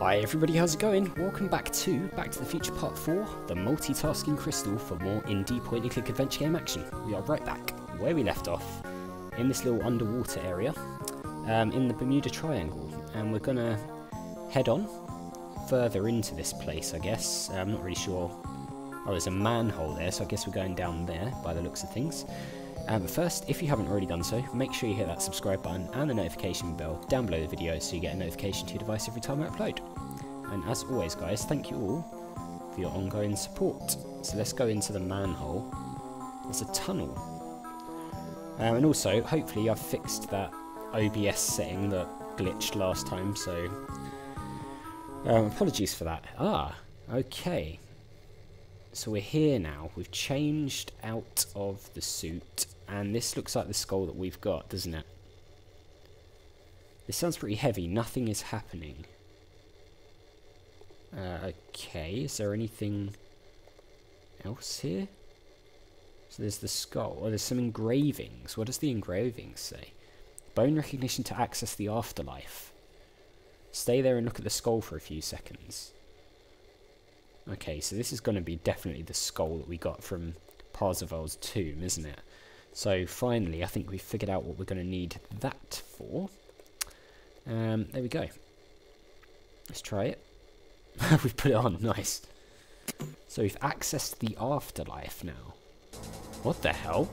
Hi everybody, how's it going? Welcome back to Back to the Future Part 4, The Multitasking Crystal, for more indie point-and-click adventure game action. We are right back where we left off, in this little underwater area, in the Bermuda Triangle, and we're gonna head on further into this place, I guess. I'm not really sure. Oh, there's a manhole there, so I guess we're going down there by the looks of things. But first, if you haven't already done so, make sure you hit that subscribe button and the notification bell down below the video so you get a notification to your device every time I upload. And as always guys, thank you all for your ongoing support. So let's go into the manhole. There's a tunnel. And also, hopefully I've fixed that OBS setting that glitched last time, so apologies for that. Ah, okay. So we're here now. We've changed out of the suit. And this looks like the skull that we've got, doesn't it? This sounds pretty heavy. Nothing is happening. Okay, is there anything else here? So there's the skull. Oh, there's some engravings. What does the engravings say? Bone recognition to access the afterlife. Stay there and look at the skull for a few seconds. Okay, so this is going to be definitely the skull that we got from Parzival's tomb, isn't it? So finally, I think we've figured out what we're going to need that for. There we go. Let's try it. We've put it on, nice. So we've accessed the afterlife now. What the hell?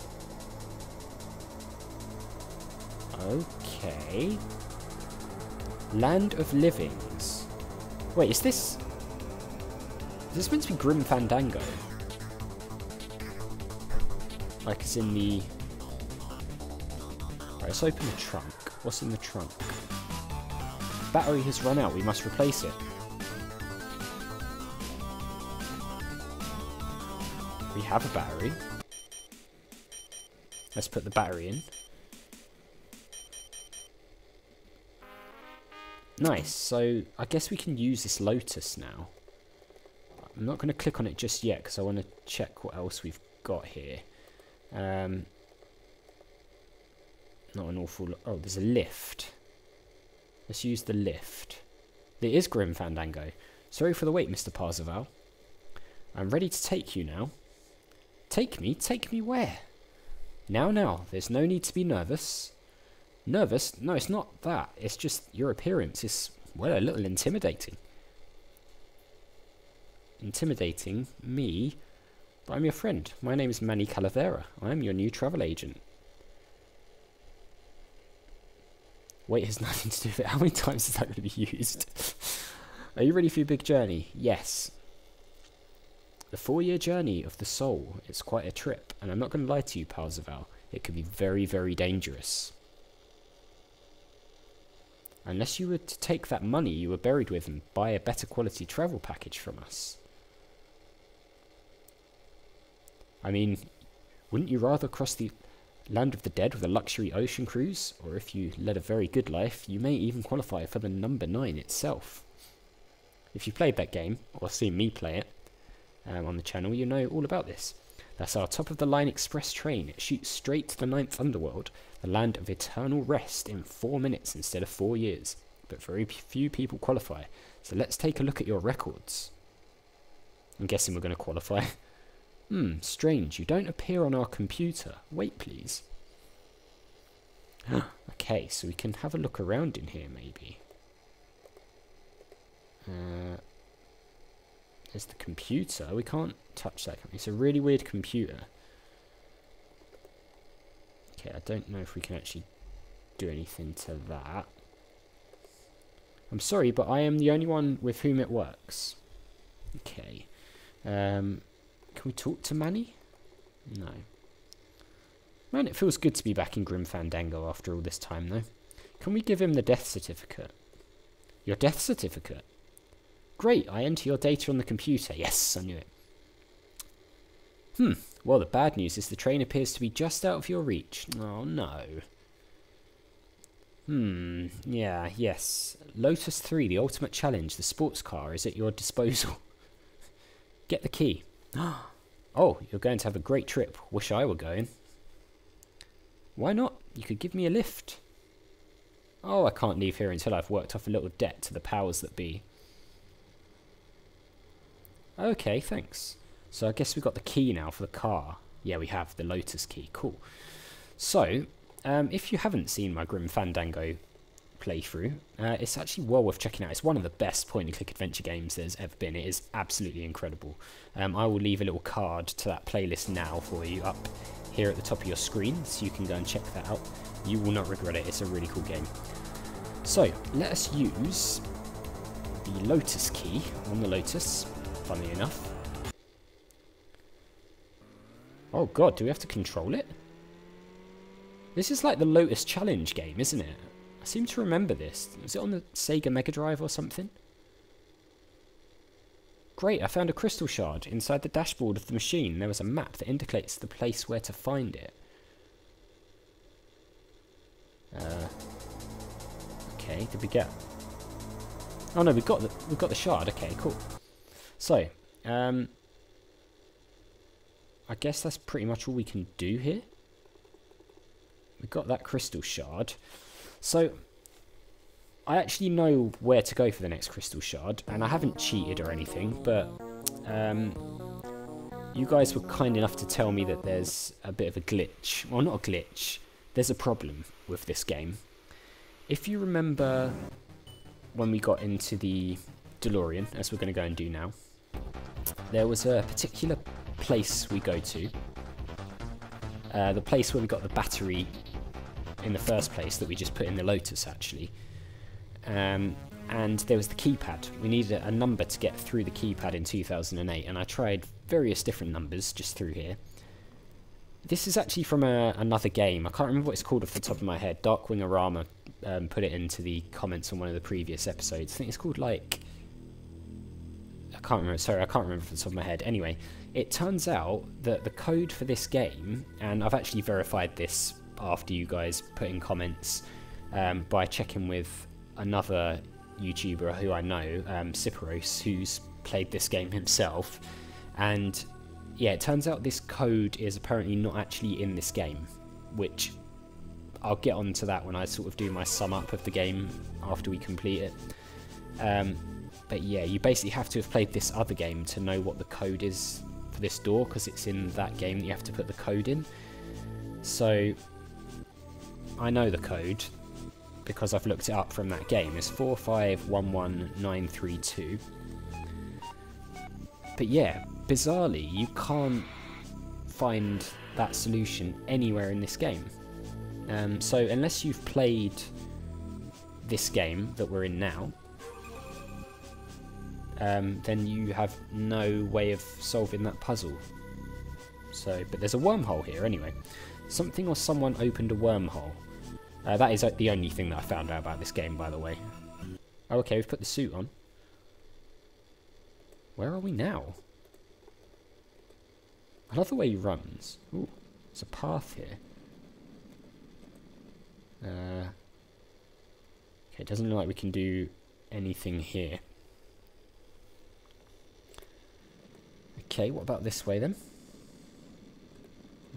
Okay. Land of Livings. Wait, is this meant to be Grim Fandango? Like it's in the... Right, let's open the trunk. What's in the trunk? Battery has run out, we must replace it. We have a battery. Let's put the battery in. Nice, so I guess we can use this Lotus now. I'm not going to click on it just yet because I want to check what else we've got here. Not an awful lot. Oh, there's a lift. Let's use the lift. There is Grim Fandango. Sorry for the wait, Mr. Parzival. I'm ready to take you now. Take me? Take me where? Now, now. There's no need to be nervous. Nervous? No, it's not that. It's just your appearance is, well, a little intimidating. Intimidating me, but I'm your friend. My name is Manny Calavera. I'm your new travel agent. Wait has nothing to do with it. How many times is that going to be used? Are you ready for your big journey? Yes. The 4-year journey of the soul. It's quite a trip, and I'm not going to lie to you, Parzival. It could be very, very dangerous. Unless you were to take that money you were buried with and buy a better quality travel package from us. I mean, wouldn't you rather cross the land of the dead with a luxury ocean cruise? Or if you led a very good life, you may even qualify for the number 9 itself. If you played that game, or seen me play it on the channel, you know all about this. That's our top-of-the-line express train. It shoots straight to the 9th underworld, the land of eternal rest, in 4 minutes instead of 4 years. But very few people qualify, so let's take a look at your records. I'm guessing we're going to qualify. Strange, you don't appear on our computer. Wait, please. Okay, so we can have a look around in here, maybe. There's the computer. We can't touch that. It's a really weird computer. Okay, I don't know if we can actually do anything to that. I'm sorry, but I am the only one with whom it works. Okay. Can we talk to Manny? No. Man, it feels good to be back in Grim Fandango after all this time, though. Can we give him the death certificate? Your death certificate? Great, I enter your data on the computer. Yes, I knew it. Well, the bad news is the train appears to be just out of your reach. Oh, no. Yeah, yes. Lotus 3, the ultimate challenge, the sports car, is at your disposal. Get the key. Oh, you're going to have a great trip. Wish I were going. Why not? You could give me a lift. Oh, I can't leave here until I've worked off a little debt to the powers that be. Okay, thanks. So I guess we've got the key now for the car. Yeah, we have the Lotus key. Cool. So, if you haven't seen my Grim Fandango playthrough, it's actually well worth checking out. It's one of the best point-and-click adventure games there's ever been. It is absolutely incredible. I will leave a little card to that playlist now for you up here at the top of your screen, so you can go and check that out. You will not regret it. It's a really cool game. So, let us use the Lotus key on the Lotus, funnily enough. Oh god, do we have to control it? This is like the Lotus Challenge game, isn't it? I seem to remember this. Was it on the Sega Mega Drive or something? Great, I found a crystal shard. Inside the dashboard of the machine, there was a map that indicates the place where to find it. Okay, did we get... Oh no, we got the shard. Okay, cool. So, I guess that's pretty much all we can do here. We got that crystal shard. So, I actually know where to go for the next crystal shard, and I haven't cheated or anything, but you guys were kind enough to tell me that there's a bit of a glitch. Well, not a glitch. There's a problem with this game. If you remember when we got into the DeLorean, as we're going to go and do now, there was a particular place we go to, the place where we got the battery in the first place that we just put in the Lotus, actually, and there was the keypad. We needed a number to get through the keypad in 2008, and I tried various different numbers just through here. This is actually from another game. I can't remember what it's called off the top of my head. Darkwing Arama put it into the comments on one of the previous episodes. I think it's called, like, I can't remember from the top of my head. Anyway, it turns out that the code for this game, and I've actually verified this after you guys put in comments by checking with another YouTuber who I know, Siparos, who's played this game himself, and yeah, it turns out this code is apparently not actually in this game, which I'll get onto that when I sort of do my sum up of the game after we complete it. But yeah, you basically have to have played this other game to know what the code is for this door, because it's in that game that you have to put the code in. So, I know the code because I've looked it up from that game. It's 4511932. But yeah, bizarrely, you can't find that solution anywhere in this game. So, unless you've played this game that we're in now, then you have no way of solving that puzzle. So, but there's a wormhole here anyway. Something or someone opened a wormhole. That is the only thing that I found out about this game, by the way. Oh, okay, we've put the suit on. Where are we now? I love the way he runs. Ooh, there's a path here. Okay, it doesn't look like we can do anything here. Okay, what about this way then?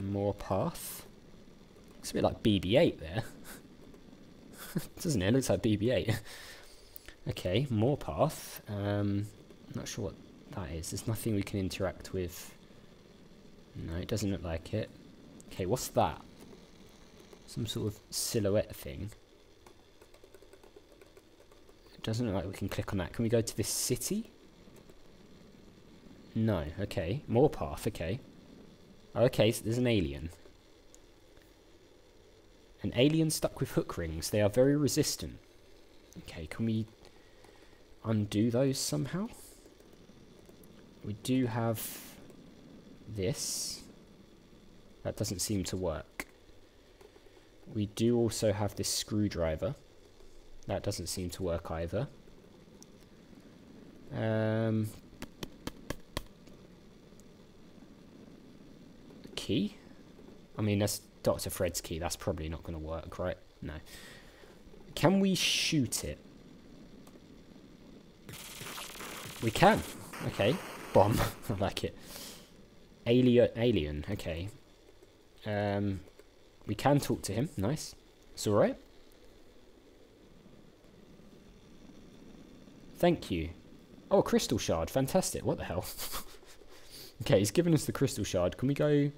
More path. Looks a bit like BB 8 there. Doesn't it? It looks like BB 8. Okay, more path. Not sure what that is. There's nothing we can interact with. No, it doesn't look like it. Okay, what's that? Some sort of silhouette thing. It doesn't look like we can click on that. Can we go to this city? No, okay. More path, okay. Okay, so there's an alien. An alien stuck with hook rings. They are very resistant. Okay, can we undo those somehow? We do have this. That doesn't seem to work. We do also have this screwdriver. That doesn't seem to work either. Key? I mean, that's Dr. Fred's key. That's probably not going to work, right? No. Can we shoot it? We can. Okay. Bomb. I like it. Alien. Okay. We can talk to him. Nice. It's all right. Thank you. Oh, a crystal shard. Fantastic. What the hell? Okay, he's given us the crystal shard. Can we go...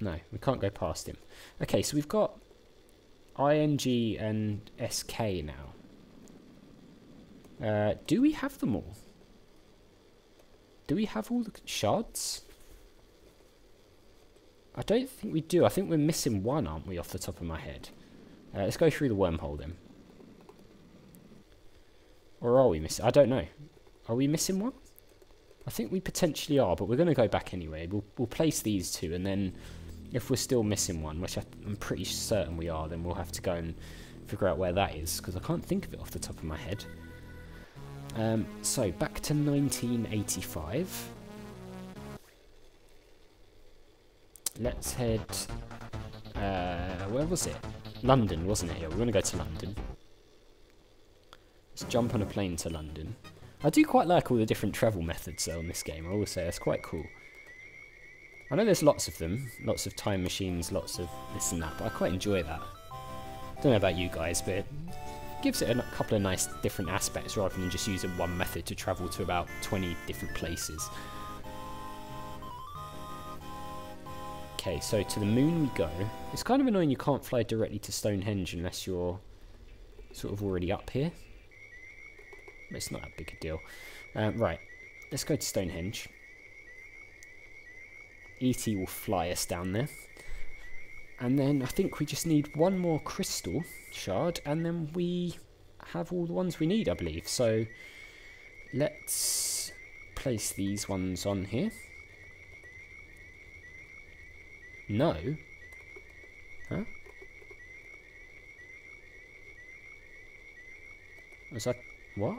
No, we can't go past him. Okay, so we've got ING and SK now. Do we have them all? Do we have all the shards? I don't think we do. I think we're missing one, aren't we, off the top of my head? Let's go through the wormhole then. Or are we missing? I don't know. Are we missing one? I think we potentially are, but we're going to go back anyway. We'll place these two, and then if we're still missing one, which I'm pretty certain we are, then we'll have to go and figure out where that is, because I can't think of it off the top of my head. So, back to 1985. Let's head... where was it? London, wasn't it? Yeah, we're going to go to London. Let's jump on a plane to London. I do quite like all the different travel methods though, in this game, I will say. That's quite cool. I know there's lots of them. Lots of time machines, lots of this and that, but I quite enjoy that. Don't know about you guys, but... gives it a couple of nice different aspects rather than just using one method to travel to about 20 different places. Okay, so to the moon we go. It's kind of annoying you can't fly directly to Stonehenge unless you're sort of already up here. But it's not that big a deal. Right, let's go to Stonehenge. E.T. will fly us down there. And then I think we just need one more crystal shard, and then we have all the ones we need, I believe. So let's place these ones on here. No. Huh? Was that... what?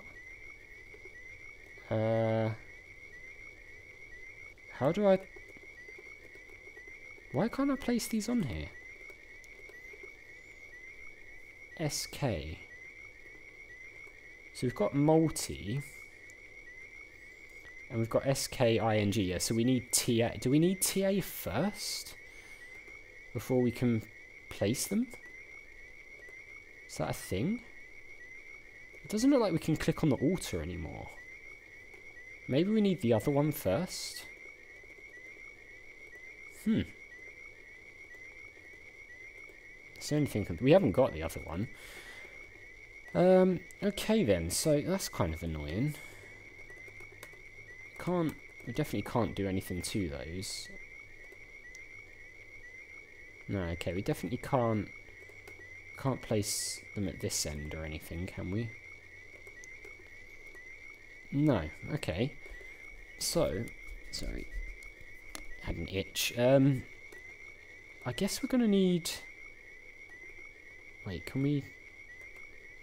How do I... why can't I place these on here? SK. So we've got multi. And we've got SKING, yeah. So we need TA. Do we need TA first? Before we can place them? Is that a thing? It doesn't look like we can click on the altar anymore. Maybe we need the other one first? Hmm. It's the only thing we haven't got the other one. Okay then, so that's kind of annoying. Can't, we definitely can't do anything to those. No, okay, we definitely can't place them at this end or anything, can we? No, okay. So, sorry, had an itch. I guess we're gonna need... wait, can we...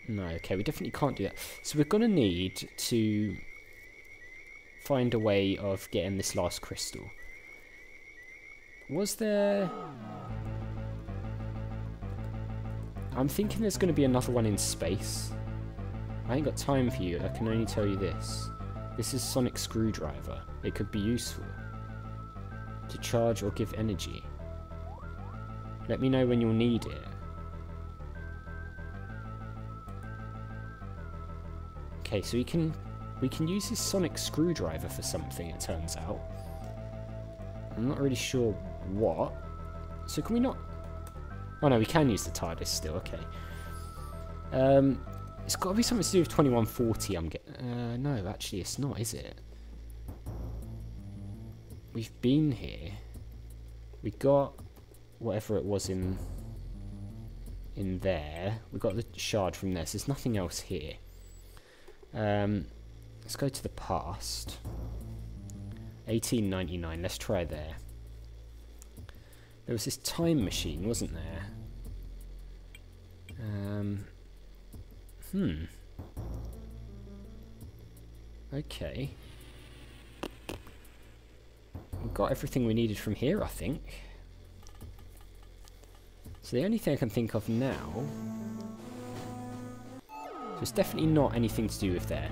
no, okay, we definitely can't do that. So we're going to need to find a way of getting this last crystal. Was there... I'm thinking there's going to be another one in space. I ain't got time for you, I can only tell you this. This is Sonic Screwdriver. It could be useful. To charge or give energy. Let me know when you'll need it. Okay, so we can use his sonic screwdriver for something, it turns out. I'm not really sure what. So can we not... oh no, we can use the TARDIS still, okay. It's got to be something to do with 2140, I'm getting... no, actually it's not, is it? We've been here. We got whatever it was in there. We got the shard from there, so there's nothing else here. Let's go to the past. 1899, let's try there. There was this time machine, wasn't there? Okay. We've got everything we needed from here, I think. So the only thing I can think of now... so it's definitely not anything to do with there.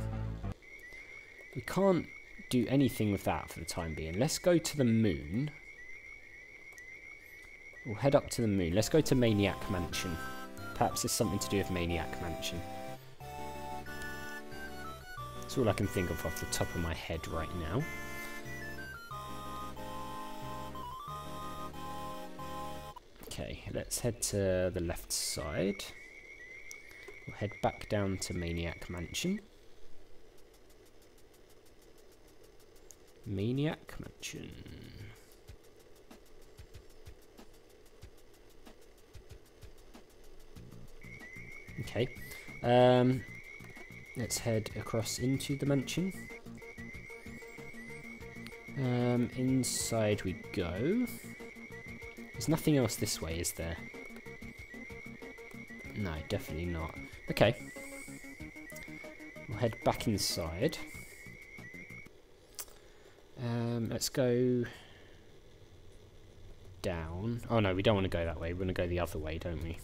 We can't do anything with that for the time being. Let's go to the moon. We'll head up to the moon. Let's go to Maniac Mansion. Perhaps there's something to do with Maniac Mansion. It's all I can think of off the top of my head right now. Okay, let's head to the left side. We'll head back down to Maniac Mansion. Maniac Mansion. Okay. Let's head across into the mansion. Inside we go. There's nothing else this way, is there? No, definitely not. Okay. We'll head back inside. Let's go down. Oh no, we don't want to go that way. We're going to go the other way, don't we?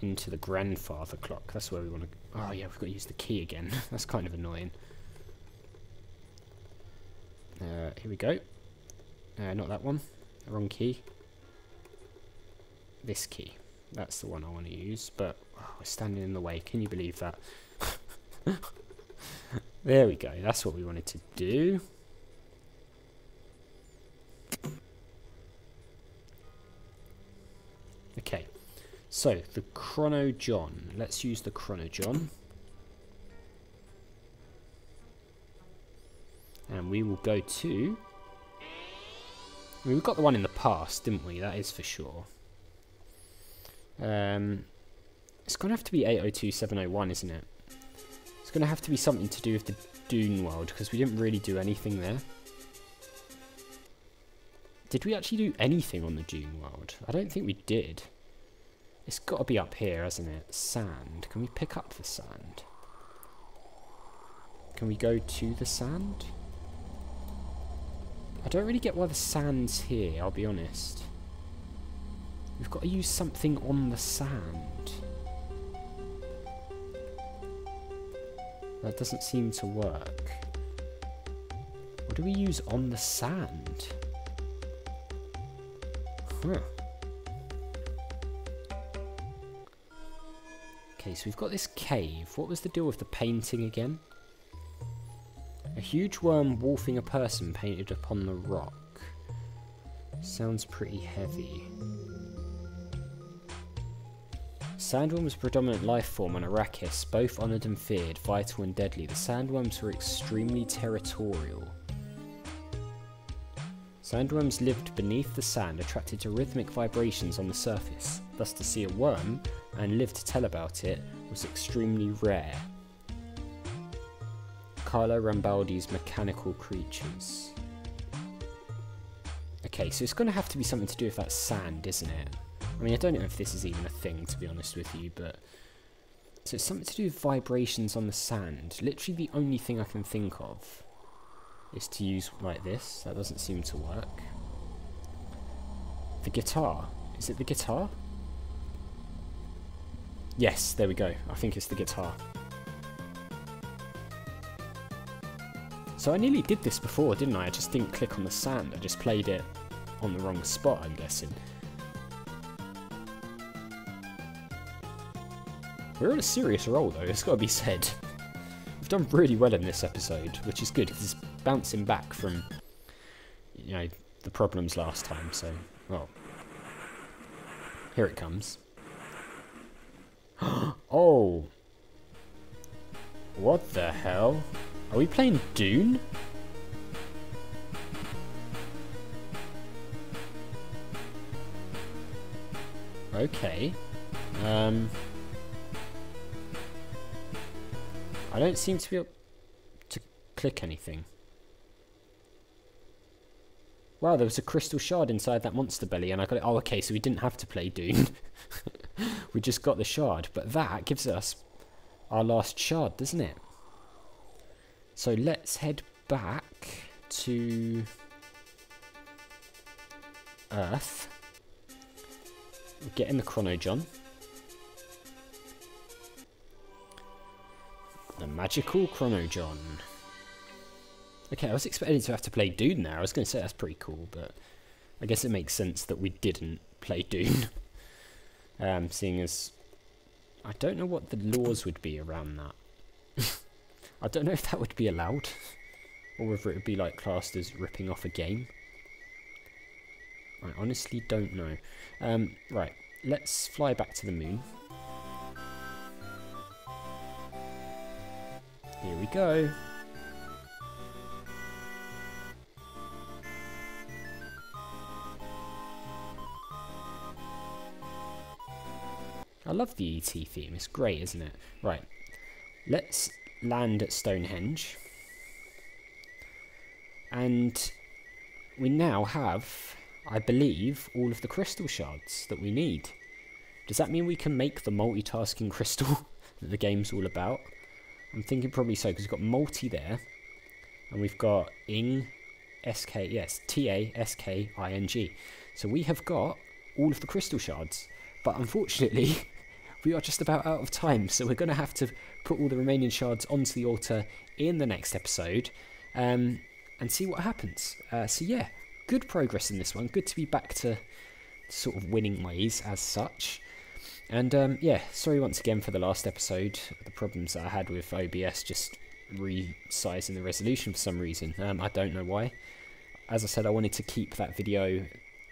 Into the grandfather clock. That's where we want to... Oh yeah, we've got to use the key again. That's kind of annoying. Here we go. Not that one. The wrong key. This key. That's the one I want to use, but oh, we're standing in the way. Can you believe that? There we go. That's what we wanted to do. Okay. So, the Chronojon. Let's use the Chronojon. And we will go to... I mean, we've got the one in the past, didn't we? That is for sure. It's going to have to be 802701, isn't it? It's going to have to be something to do with the Dune world, because we didn't really do anything there. Did we actually do anything on the Dune world? I don't think we did. It's got to be up here, hasn't it? Sand. Can we pick up the sand? Can we go to the sand? I don't really get why the sand's here, I'll be honest. We've got to use something on the sand. That doesn't seem to work. What do we use on the sand? Huh. Okay, so we've got this cave. What was the deal with the painting again? A huge worm wolfing a person painted upon the rock. Sounds pretty heavy. Sandworm was a predominant life form on Arrakis, both honoured and feared, vital and deadly. The sandworms were extremely territorial. Sandworms lived beneath the sand, attracted to rhythmic vibrations on the surface. Thus, to see a worm and live to tell about it was extremely rare. Carlo Rambaldi's mechanical creatures. Okay, so it's going to have to be something to do with that sand, isn't it? I mean, I don't know if this is even a thing, to be honest with you, but... So it's something to do with vibrations on the sand. Literally the only thing I can think of is to use like this. That doesn't seem to work. The guitar. Is it the guitar? Yes, there we go. I think it's the guitar. So I nearly did this before, didn't I? I just didn't click on the sand. I just played it on the wrong spot, I'm guessing. We're on a serious roll, though, it's got to be said. We've done really well in this episode, which is good, because it's bouncing back from, you know, the problems last time, so... Well... Here it comes. Oh! What the hell? Are we playing Dune? Okay. I don't seem to be able to click anything. Wow, there was a crystal shard inside that monster belly and I got it. Oh, okay, so we didn't have to play Dune. We just got the shard, but that gives us our last shard, doesn't it? So let's head back to Earth. We'll get in the Chronojon. The magical Chronojon. Okay, I was expecting to have to play Dune now. I was going to say that's pretty cool, but I guess it makes sense that we didn't play Dune. Seeing as I don't know what the laws would be around that. I don't know if that would be allowed, or whether it would be like classed as ripping off a game. I honestly don't know. Right, let's fly back to the moon. Here we go. I love the ET theme, it's great, isn't it? Right, let's land at Stonehenge. And we now have, I believe, all of the crystal shards that we need. Does that mean we can make the multitasking crystal that the game's all about? I'm thinking probably so, because we've got multi there, and we've got ing, S-K, yes, T-A-S-K-I-N-G. So we have got all of the crystal shards, but unfortunately... we are just about out of time, so we're going to have to put all the remaining shards onto the altar in the next episode and see what happens. So yeah, good progress in this one. Good to be back to sort of winning ways as such. And yeah, sorry once again for the last episode, the problems that I had with OBS just resizing the resolution for some reason. I don't know why. As I said, I wanted to keep that video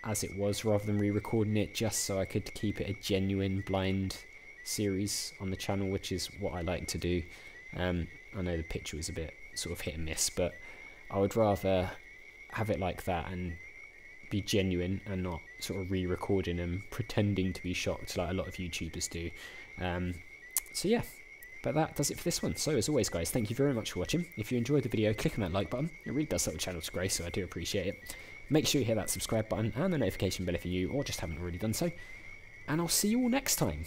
as it was rather than re-recording it, just so I could keep it a genuine blind series on the channel, which is what I like to do. I know the picture was a bit sort of hit and miss, but I would rather have it like that and be genuine and not sort of re-recording and pretending to be shocked like a lot of YouTubers do. So yeah, but that does it for this one. So as always guys, thank you very much for watching. If you enjoyed the video, click on that like button. It really does help the channel's grow, so I do appreciate it. Make sure you hit that subscribe button and the notification bell if you're new or just haven't already done so. And I'll see you all next time.